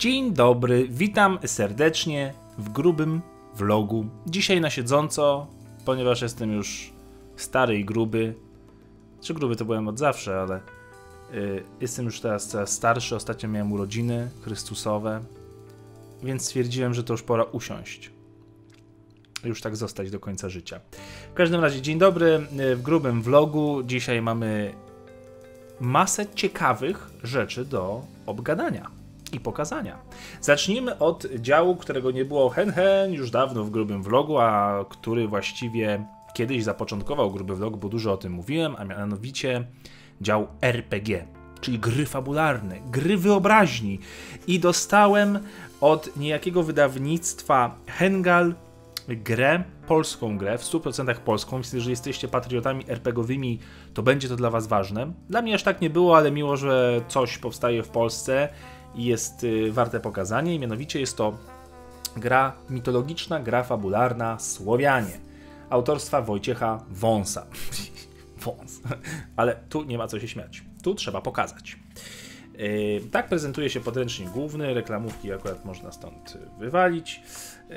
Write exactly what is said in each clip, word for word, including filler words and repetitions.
Dzień dobry, witam serdecznie w grubym vlogu. Dzisiaj na siedząco, ponieważ jestem już stary i gruby. Czy gruby to byłem od zawsze, ale yy, jestem już teraz coraz starszy. Ostatnio miałem urodziny chrystusowe, więc stwierdziłem, że to już pora usiąść. Już tak zostać do końca życia. W każdym razie dzień dobry w grubym vlogu. Dzisiaj mamy masę ciekawych rzeczy do obgadania i pokazania. Zacznijmy od działu, którego nie było hen hen już dawno w grubym vlogu, a który właściwie kiedyś zapoczątkował gruby vlog, bo dużo o tym mówiłem, a mianowicie dział R P G, czyli gry fabularne, gry wyobraźni. I dostałem od niejakiego wydawnictwa Hengal grę, polską grę, w stu procentach polską, więc jeżeli jesteście patriotami RPGowymi, to będzie to dla was ważne. Dla mnie aż tak nie było, ale miło, że coś powstaje w Polsce i jest warte pokazanie. Mianowicie jest to gra mitologiczna, gra fabularna Słowianie, autorstwa Wojciecha Wąsa. Wąs. Ale tu nie ma co się śmiać. Tu trzeba pokazać. Yy, tak prezentuje się podręcznik główny. Reklamówki akurat można stąd wywalić. Yy,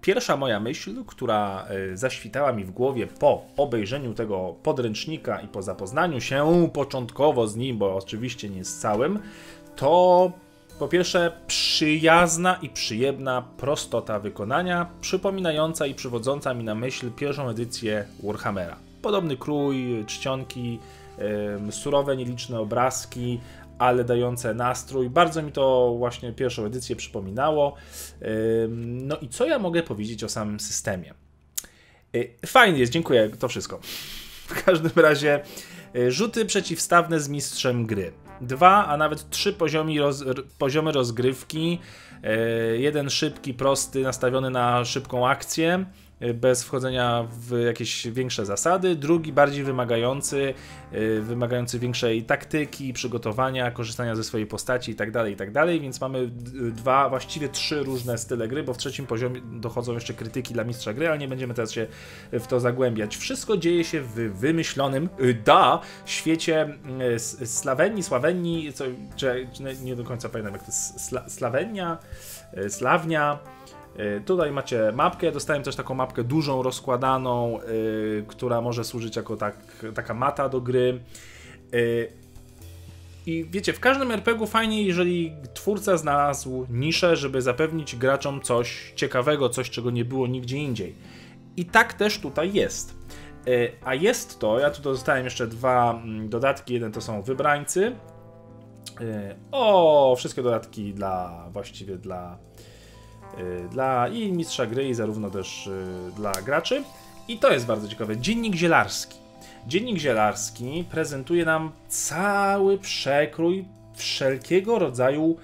Pierwsza moja myśl, która zaświtała mi w głowie po obejrzeniu tego podręcznika i po zapoznaniu się początkowo z nim, bo oczywiście nie z całym, to po pierwsze przyjazna i przyjemna prostota wykonania, przypominająca i przywodząca mi na myśl pierwszą edycję Warhammera. Podobny krój, czcionki, surowe, nieliczne obrazki, ale dające nastrój. Bardzo mi to właśnie pierwszą edycję przypominało. No i co ja mogę powiedzieć o samym systemie? Fajnie jest, dziękuję, to wszystko. W każdym razie rzuty przeciwstawne z mistrzem gry. Dwa, a nawet trzy poziomy, roz, poziomy rozgrywki. Jeden szybki, prosty, nastawiony na szybką akcję, bez wchodzenia w jakieś większe zasady. Drugi bardziej wymagający, wymagający większej taktyki, przygotowania, korzystania ze swojej postaci itd., itd., więc mamy dwa, właściwie trzy różne style gry, bo w trzecim poziomie dochodzą jeszcze krytyki dla mistrza gry, ale nie będziemy teraz się w to zagłębiać. Wszystko dzieje się w wymyślonym, da, świecie Sławenii, Sławenii, co, czy, nie do końca pamiętam jak to jest, Sla, Sławenia, Sławnia. Tutaj macie mapkę, dostałem też taką mapkę dużą, rozkładaną, yy, która może służyć jako tak, taka mata do gry. Yy, I wiecie, w każdym R P G-u fajnie, jeżeli twórca znalazł niszę, żeby zapewnić graczom coś ciekawego, coś czego nie było nigdzie indziej. I tak też tutaj jest. Yy, a jest to, ja tu dostałem jeszcze dwa dodatki, jeden to są wybrańcy. Yy, o, wszystkie dodatki dla, właściwie dla... dla i mistrza gry, i zarówno też dla graczy. I to jest bardzo ciekawe. Dziennik zielarski. Dziennik zielarski prezentuje nam cały przekrój wszelkiego rodzaju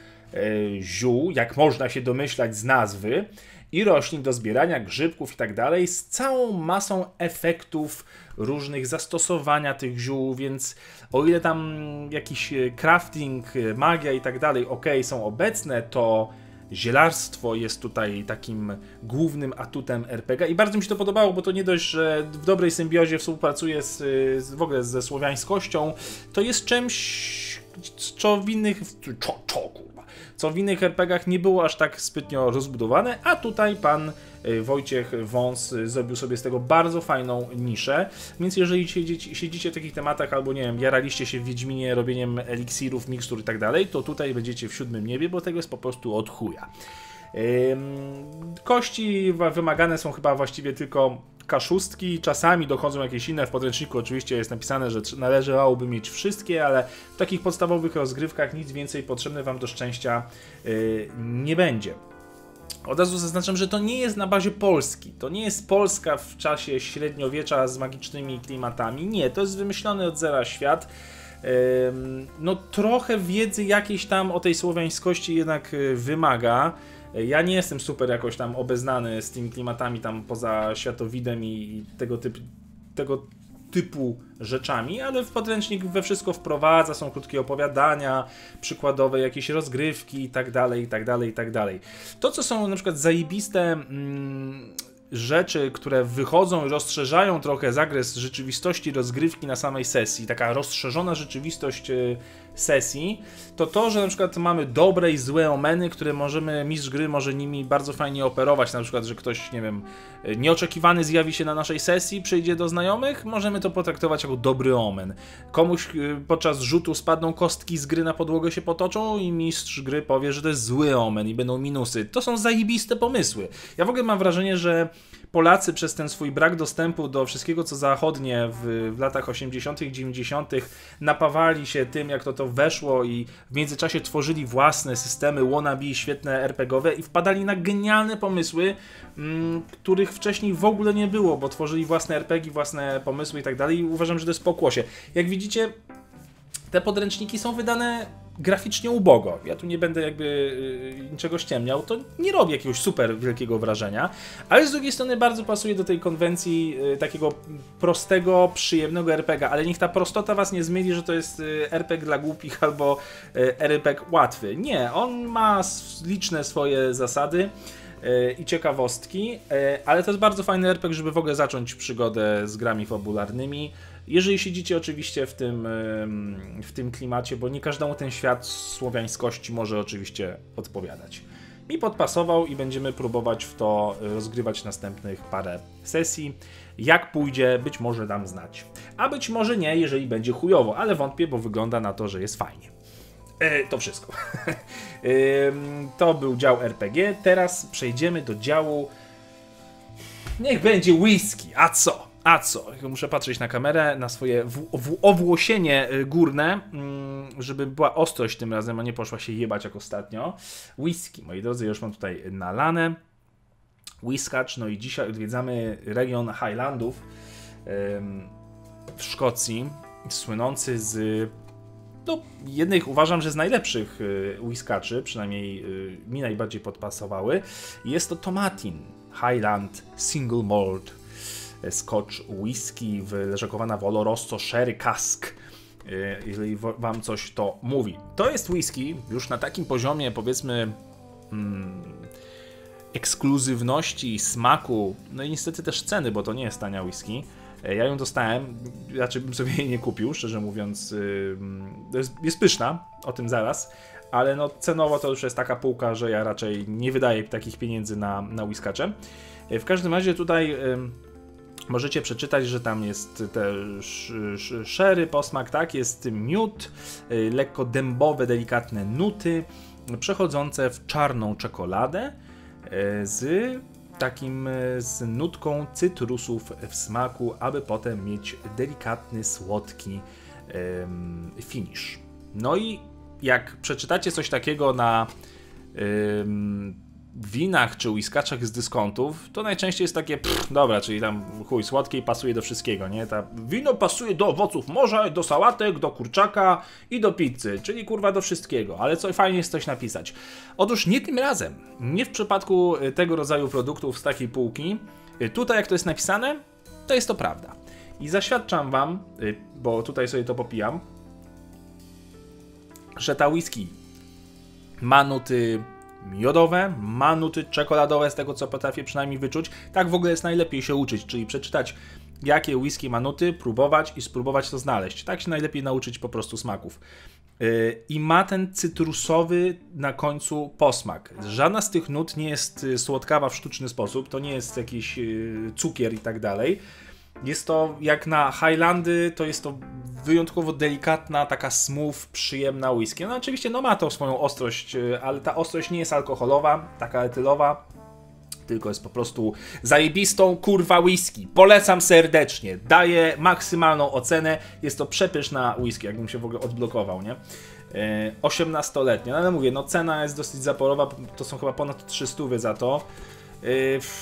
ziół, jak można się domyślać z nazwy, i roślin do zbierania, grzybków i tak dalej, z całą masą efektów różnych zastosowania tych ziół, więc o ile tam jakiś crafting, magia i tak dalej, ok, są obecne, to zielarstwo jest tutaj takim głównym atutem R P G i bardzo mi się to podobało, bo to nie dość, że w dobrej symbiozie współpracuje z, z, w ogóle ze słowiańskością, to jest czymś, co w innych co, co, kurwa, co w innych R P G-ach nie było aż tak zbytnio rozbudowane, a tutaj pan Wojciech Wąs zrobił sobie z tego bardzo fajną niszę, więc jeżeli siedzicie, siedzicie w takich tematach albo nie wiem, jaraliście się w Wiedźminie robieniem eliksirów, mikstur i tak dalej, to tutaj będziecie w siódmym niebie, bo tego jest po prostu od chuja. Kości wymagane są chyba właściwie tylko kaszustki, czasami dochodzą jakieś inne, w podręczniku oczywiście jest napisane, że należałoby mieć wszystkie, ale w takich podstawowych rozgrywkach nic więcej potrzebne wam do szczęścia nie będzie. Od razu zaznaczam, że to nie jest na bazie Polski. To nie jest Polska w czasie średniowiecza z magicznymi klimatami. Nie, to jest wymyślony od zera świat. No trochę wiedzy jakiejś tam o tej słowiańskości jednak wymaga. Ja nie jestem super jakoś tam obeznany z tymi klimatami tam poza światowidem i tego typu, tego typu rzeczami, ale w podręcznik we wszystko wprowadza, są krótkie opowiadania, przykładowe jakieś rozgrywki i tak dalej, i tak dalej, i tak dalej. To, co są na przykład zajebiste mm, rzeczy, które wychodzą i rozszerzają trochę zakres rzeczywistości rozgrywki na samej sesji, taka rozszerzona rzeczywistość sesji, to to, że na przykład mamy dobre i złe omeny, które możemy, mistrz gry może nimi bardzo fajnie operować, na przykład, że ktoś, nie wiem, nieoczekiwany zjawi się na naszej sesji, przyjdzie do znajomych, możemy to potraktować jako dobry omen. Komuś podczas rzutu spadną kostki z gry na podłogę, się potoczą i mistrz gry powie, że to jest zły omen i będą minusy. To są zajebiste pomysły. Ja w ogóle mam wrażenie, że Polacy przez ten swój brak dostępu do wszystkiego, co zachodnie w, w latach osiemdziesiątych i dziewięćdziesiątych napawali się tym, jak to to weszło i w międzyczasie tworzyli własne systemy wannabe, świetne er pe gie owe i wpadali na genialne pomysły, m, których wcześniej w ogóle nie było, bo tworzyli własne er pe gie, własne pomysły i tak dalej i uważam, że to jest pokłosie. Jak widzicie, te podręczniki są wydane graficznie ubogo. Ja tu nie będę jakby niczego ściemniał, to nie robi jakiegoś super wielkiego wrażenia, ale z drugiej strony bardzo pasuje do tej konwencji takiego prostego, przyjemnego er pe gie, ale niech ta prostota was nie zmyli, że to jest er pe gie dla głupich albo er pe gie łatwy. Nie, on ma liczne swoje zasady i ciekawostki, ale to jest bardzo fajny er pe gie, żeby w ogóle zacząć przygodę z grami fabularnymi. Jeżeli siedzicie oczywiście w tym, w tym klimacie, bo nie każdemu ten świat słowiańskości może oczywiście odpowiadać. Mi podpasował i będziemy próbować w to rozgrywać następnych parę sesji. Jak pójdzie, być może dam znać. A być może nie, jeżeli będzie chujowo, ale wątpię, bo wygląda na to, że jest fajnie. E, to wszystko. e, to był dział er pe gie. Teraz przejdziemy do działu... Niech będzie whisky, a co? A co? Muszę patrzeć na kamerę, na swoje owłosienie górne, żeby była ostrość tym razem, a nie poszła się jebać jak ostatnio. Whisky, moi drodzy, już mam tutaj nalane. Whiskacz, no i dzisiaj odwiedzamy region Highlandów w Szkocji, słynący z... No, jednych uważam, że z najlepszych whiskaczy, przynajmniej mi najbardziej podpasowały. Jest to Tomatin Highland Single Malt. Scotch whisky wyleżakowana Voloroso Sherry Cask, jeżeli wam coś to mówi. To jest whisky już na takim poziomie, powiedzmy, mm, ekskluzywności, smaku, no i niestety też ceny, bo to nie jest tania whisky. Ja ją dostałem, raczej bym sobie jej nie kupił, szczerze mówiąc. Jest, jest pyszna, o tym zaraz, ale no cenowo to już jest taka półka, że ja raczej nie wydaję takich pieniędzy na, na whiskacze. W każdym razie tutaj... Możecie przeczytać, że tam jest też sherry, posmak, tak, jest miód, lekko dębowe, delikatne nuty, przechodzące w czarną czekoladę z takim z nutką cytrusów w smaku, aby potem mieć delikatny, słodki um, finisz. No i jak przeczytacie coś takiego na... Um, winach czy whiskaczach z dyskontów, to najczęściej jest takie, pff, dobra, czyli tam chuj, słodkie i pasuje do wszystkiego, nie? Ta wino pasuje do owoców morza, do sałatek, do kurczaka i do pizzy, czyli kurwa do wszystkiego, ale co fajnie jest coś napisać. Otóż nie tym razem, nie w przypadku tego rodzaju produktów z takiej półki. Tutaj jak to jest napisane, to jest to prawda. I zaświadczam wam, bo tutaj sobie to popijam, że ta whisky ma nuty miodowe, ma nuty czekoladowe, z tego co potrafię przynajmniej wyczuć. Tak w ogóle jest najlepiej się uczyć, czyli przeczytać jakie whisky ma nuty, próbować i spróbować to znaleźć. Tak się najlepiej nauczyć po prostu smaków. Yy, I ma ten cytrusowy na końcu posmak. Żadna z tych nut nie jest słodkawa w sztuczny sposób, to nie jest jakiś yy, cukier i tak dalej. Jest to, jak na Highlandy, to jest to wyjątkowo delikatna, taka smooth, przyjemna whisky. No oczywiście no, ma to swoją ostrość, ale ta ostrość nie jest alkoholowa, taka etylowa, tylko jest po prostu zajebistą kurwa whisky. Polecam serdecznie, daję maksymalną ocenę, jest to przepyszna whisky, jakbym się w ogóle odblokował, nie? osiemnastoletnia, no ale mówię, no cena jest dosyć zaporowa, to są chyba ponad trzysta za to.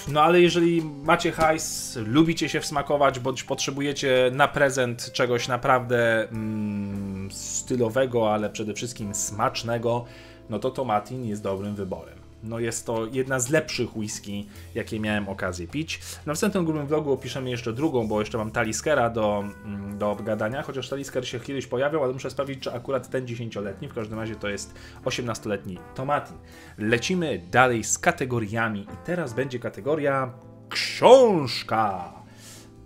No ale jeżeli macie hajs, lubicie się wsmakować, bądź potrzebujecie na prezent czegoś naprawdę mm, stylowego, ale przede wszystkim smacznego, no to Tomatin jest dobrym wyborem. No jest to jedna z lepszych whisky, jakie miałem okazję pić. Na następnym grubym vlogu opiszemy jeszcze drugą, bo jeszcze mam Taliskera do, do obgadania, chociaż Talisker się kiedyś pojawiał, ale muszę sprawdzić, czy akurat ten dziesięcioletni, w każdym razie to jest osiemnastoletni Tomatin. Lecimy dalej z kategoriami i teraz będzie kategoria książka.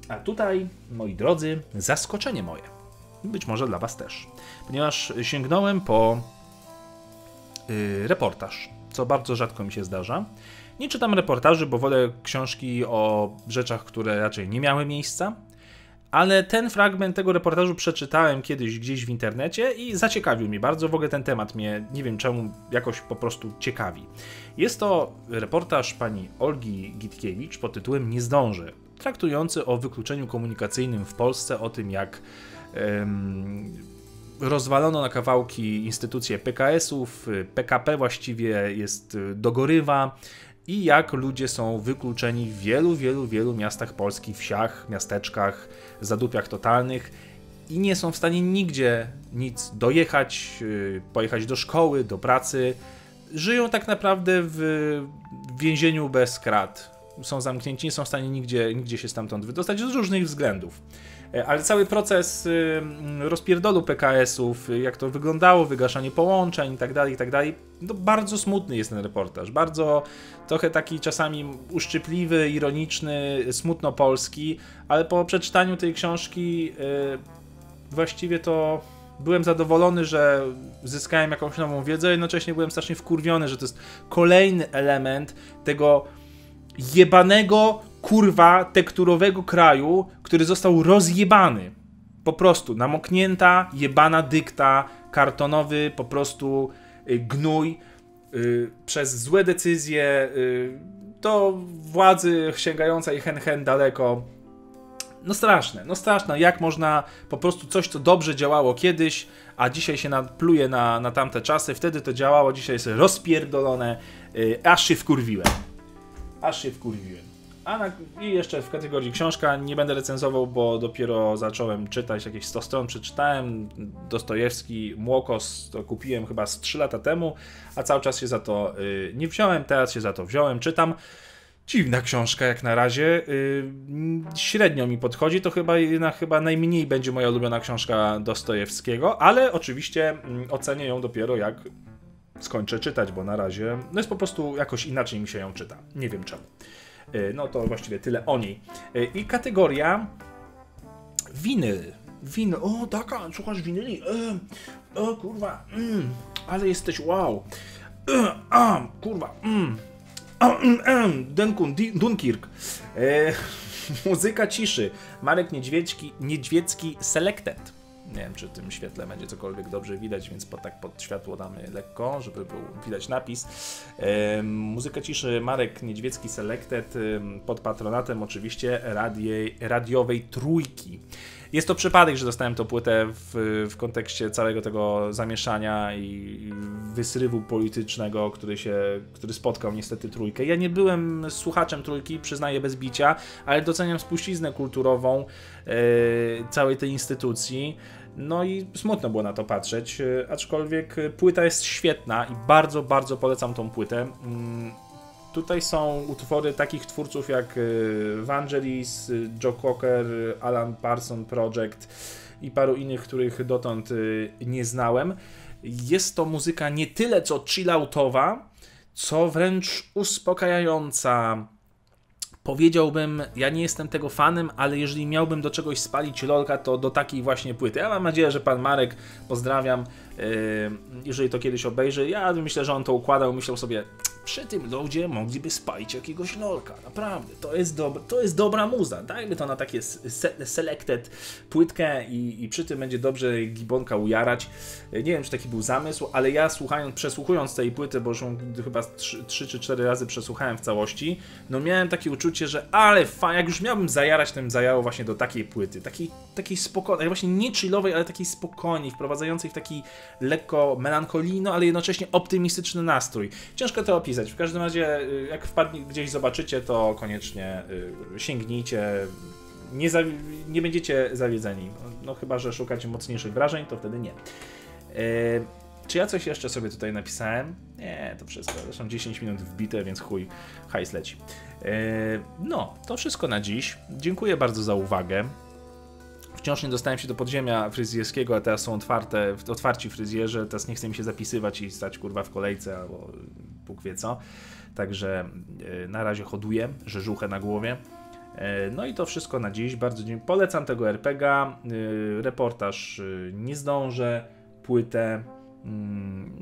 A tutaj, moi drodzy, zaskoczenie moje. i być może dla Was też. Ponieważ sięgnąłem po yy, reportaż, co bardzo rzadko mi się zdarza. Nie czytam reportaży, bo wolę książki o rzeczach, które raczej nie miały miejsca. Ale ten fragment tego reportażu przeczytałem kiedyś gdzieś w internecie i zaciekawił mnie bardzo. W ogóle ten temat mnie, nie wiem czemu, jakoś po prostu ciekawi. Jest to reportaż pani Olgi Gitkiewicz pod tytułem Nie zdąże, traktujący o wykluczeniu komunikacyjnym w Polsce, o tym jak em, rozwalono na kawałki instytucje P K S-ów, P K P właściwie jest dogorywa, i jak ludzie są wykluczeni w wielu, wielu, wielu miastach Polski, wsiach, miasteczkach, zadupiach totalnych i nie są w stanie nigdzie nic dojechać, pojechać do szkoły, do pracy. Żyją tak naprawdę w więzieniu bez krat. Są zamknięci, nie są w stanie nigdzie, nigdzie się stamtąd wydostać z różnych względów. Ale cały proces rozpierdolu P K S-ów, jak to wyglądało, wygaszanie połączeń itd., itd., no bardzo smutny jest ten reportaż. Bardzo trochę taki czasami uszczypliwy, ironiczny, smutno polski, ale po przeczytaniu tej książki właściwie to byłem zadowolony, że zyskałem jakąś nową wiedzę, jednocześnie byłem strasznie wkurwiony, że to jest kolejny element tego jebanego, kurwa, tekturowego kraju, który został rozjebany. Po prostu namoknięta, jebana dykta, kartonowy po prostu gnój yy, przez złe decyzje yy, do władzy sięgająca i hen hen daleko. No straszne, no straszne. Jak można po prostu coś, co dobrze działało kiedyś, a dzisiaj się nadpluje na, na tamte czasy, wtedy to działało, dzisiaj jest rozpierdolone, yy, aż się wkurwiłem. Aż się wkurwiłem. A na, i jeszcze w kategorii książka nie będę recenzował, bo dopiero zacząłem czytać, jakieś sto stron przeczytałem. Dostojewski, Młokos to kupiłem chyba z trzy lata temu, a cały czas się za to y, nie wziąłem, teraz się za to wziąłem, czytam. Dziwna książka jak na razie, y, średnio mi podchodzi, to chyba, na, chyba najmniej będzie moja ulubiona książka Dostojewskiego, ale oczywiście y, ocenię ją dopiero jak skończę czytać, bo na razie no jest po prostu jakoś inaczej mi się ją czyta. Nie wiem czemu. No to właściwie tyle o niej. I kategoria winyl. Winyl. O, taka, słuchasz winyli? E, o, kurwa. Mm, ale jesteś wow. E, a, kurwa. Mm, a, mm, em, Denkun, Dunkirk. E, muzyka ciszy. Marek Niedźwiecki, Niedźwiecki Selected. Nie wiem, czy w tym świetle będzie cokolwiek dobrze widać, więc pod, tak pod światło damy lekko, żeby był widać napis. Yy, muzyka ciszy Marek Niedźwiecki Selected yy, pod patronatem oczywiście radiej, radiowej trójki. Jest to przypadek, że dostałem tą płytę w, w kontekście całego tego zamieszania i wysrywu politycznego, który, się, który spotkał niestety trójkę. Ja nie byłem słuchaczem trójki, przyznaję bez bicia, ale doceniam spuściznę kulturową yy, całej tej instytucji. No i smutno było na to patrzeć, aczkolwiek płyta jest świetna i bardzo, bardzo polecam tą płytę. Tutaj są utwory takich twórców jak Vangelis, Joe Cocker, Alan Parsons Project i paru innych, których dotąd nie znałem. Jest to muzyka nie tyle co chilloutowa, co wręcz uspokajająca. Powiedziałbym, ja nie jestem tego fanem, ale jeżeli miałbym do czegoś spalić lolka, to do takiej właśnie płyty. Ja mam nadzieję, że pan Marek, pozdrawiam, yy, jeżeli to kiedyś obejrzy, ja myślę, że on to układał, myślał sobie, przy tym loadzie mogliby spalić jakiegoś lolka, naprawdę, to jest, dobra, to jest dobra muza, dajmy to na takie se selected płytkę i, i przy tym będzie dobrze gibonka ujarać. Nie wiem, czy taki był zamysł, ale ja słuchając, przesłuchując tej płyty, bo już ją chyba trzy czy cztery razy przesłuchałem w całości, no miałem takie uczucie, że ale fa, jak już miałbym zajarać, to bym zajarał właśnie do takiej płyty, takiej, takiej spokojnej, właśnie nie chillowej, ale takiej spokojnej, wprowadzającej w taki lekko melancholijny, ale jednocześnie optymistyczny nastrój. Ciężko to opisać. W każdym razie, jak wpadnie, gdzieś zobaczycie, to koniecznie sięgnijcie, nie, za, nie będziecie zawiedzeni. No chyba, że szukacie mocniejszych wrażeń, to wtedy nie. Yy, czy ja coś jeszcze sobie tutaj napisałem? Nie, to wszystko. Zresztą dziesięć minut wbite, więc chuj, hajs leci. Yy, no, to wszystko na dziś. Dziękuję bardzo za uwagę. Wciąż nie dostałem się do podziemia fryzjerskiego, a teraz są otwarte, otwarci fryzjerzy, teraz nie chcę mi się zapisywać i stać kurwa w kolejce, albo Bóg wie co. Także yy, na razie hoduję rzeżuchę na głowie. No i to wszystko na dziś. Bardzo dziękuję. Polecam tego er pe gie a, reportaż Nie zdążę, płytę.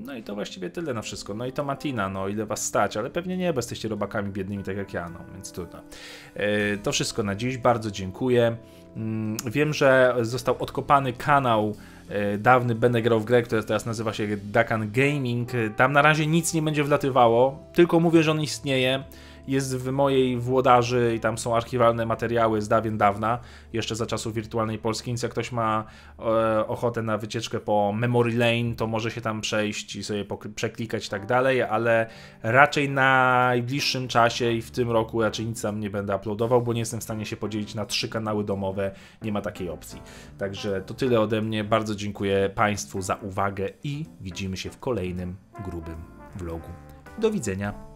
No i to właściwie tyle na wszystko. No i to Tomatina, no ile was stać, ale pewnie nie, bo jesteście robakami biednymi tak jak ja, no więc trudno. To wszystko na dziś, bardzo dziękuję. Wiem, że został odkopany kanał dawny Będę Grał w Grę, który teraz nazywa się Dakan Gaming. Tam na razie nic nie będzie wlatywało, tylko mówię, że on istnieje. Jest w mojej włodaży i tam są archiwalne materiały z dawien dawna, jeszcze za czasów wirtualnej Polski, więc jak ktoś ma e, ochotę na wycieczkę po Memory Lane, to może się tam przejść i sobie przeklikać i tak dalej, ale raczej na najbliższym czasie i w tym roku raczej nic tam nie będę uploadował, bo nie jestem w stanie się podzielić na trzy kanały domowe, nie ma takiej opcji. Także to tyle ode mnie, bardzo dziękuję Państwu za uwagę i widzimy się w kolejnym grubym vlogu. Do widzenia!